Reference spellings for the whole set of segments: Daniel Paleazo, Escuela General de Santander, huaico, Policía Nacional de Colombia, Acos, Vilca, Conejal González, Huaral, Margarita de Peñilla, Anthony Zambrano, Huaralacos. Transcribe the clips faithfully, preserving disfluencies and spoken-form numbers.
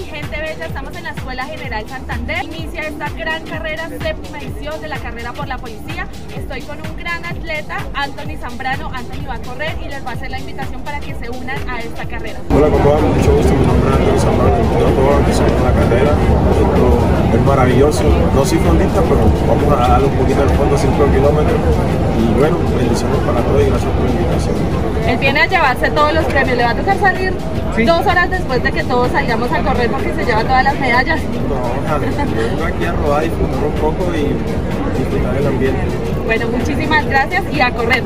mi gente bella, estamos en la Escuela General Santander. Inicia esta gran carrera, séptima edición de la carrera por la policía. Estoy con un gran atleta, Anthony Zambrano. Anthony va a correr y les va a hacer la invitación para que se unan a esta carrera. Hola, ¿cómo van? Mucho gusto, mi nombre es Anthony Zambrano. Yo puedo empezar con la carrera. Esto es maravilloso. No soy fondista, pero vamos a darle un poquito al fondo, cinco kilómetros. Y bueno, bendiciones para todos y gracias por la invitación. Él viene a llevarse todos los premios. Le va a tocar salir ¿Sí? dos horas después de que todos salgamos a correr porque se lleva todas las medallas. No, yo vengo aquí a rodar y disfrutar un poco y disfrutar el ambiente. Bueno, muchísimas gracias y a correr.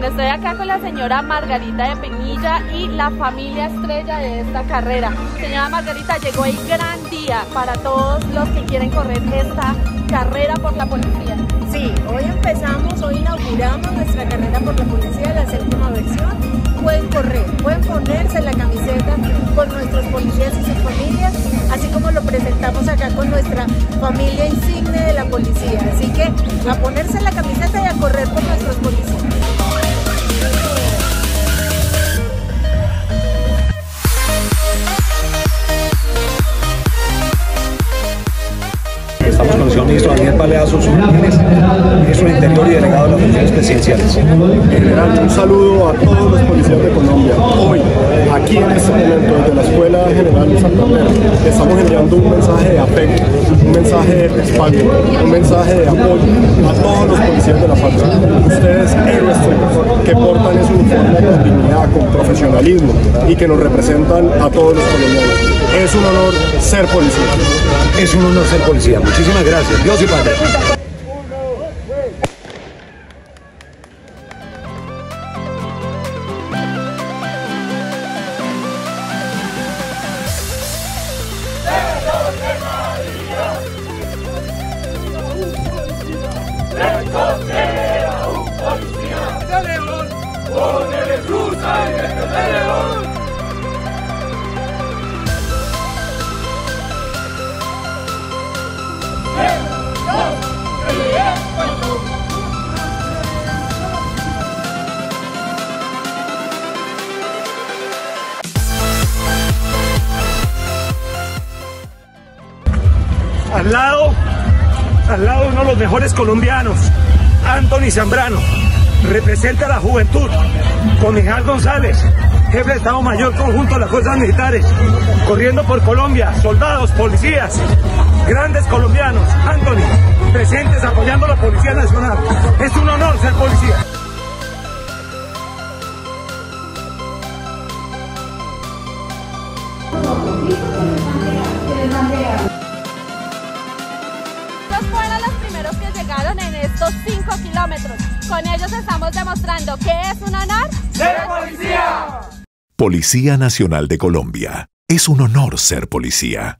Bueno, estoy acá con la señora Margarita de Peñilla y la familia estrella de esta carrera. Señora Margarita, llegó el gran día para todos los que quieren correr esta carrera por la policía. Sí, hoy empezamos, hoy inauguramos nuestra carrera por la policía, la séptima versión. Pueden correr, pueden ponerse la camiseta con nuestros policías y sus familias, así como lo presentamos acá con nuestra familia insigne de la policía. Así que a ponerse la camiseta y a correr por nuestros policías. Estamos con el señor ministro Daniel Paleazo, ministro del Interior y delegado de las funciones presidenciales. General, un saludo a todos los policías de Colombia. Hoy, aquí en este momento, desde la Escuela General de Santander, estamos enviando un mensaje de afecto, un mensaje de respaldo, un mensaje de apoyo a todos los policías de la patria. Ustedes, héroes que portan ese uniforme con dignidad, con profesionalismo y que nos representan a todos los colombianos. Es un honor ser policía. Es un honor ser policía. Muchísimas gracias. Dios y Padre. Al lado, al lado uno de los mejores colombianos, Anthony Zambrano, representa a la juventud. Conejal González, jefe de Estado Mayor Conjunto de las Fuerzas Militares, corriendo por Colombia, soldados, policías, grandes colombianos. Anthony, presente. realizaron en estos cinco kilómetros. Con ellos estamos demostrando que es un honor ser policía. Policía Nacional de Colombia. Es un honor ser policía.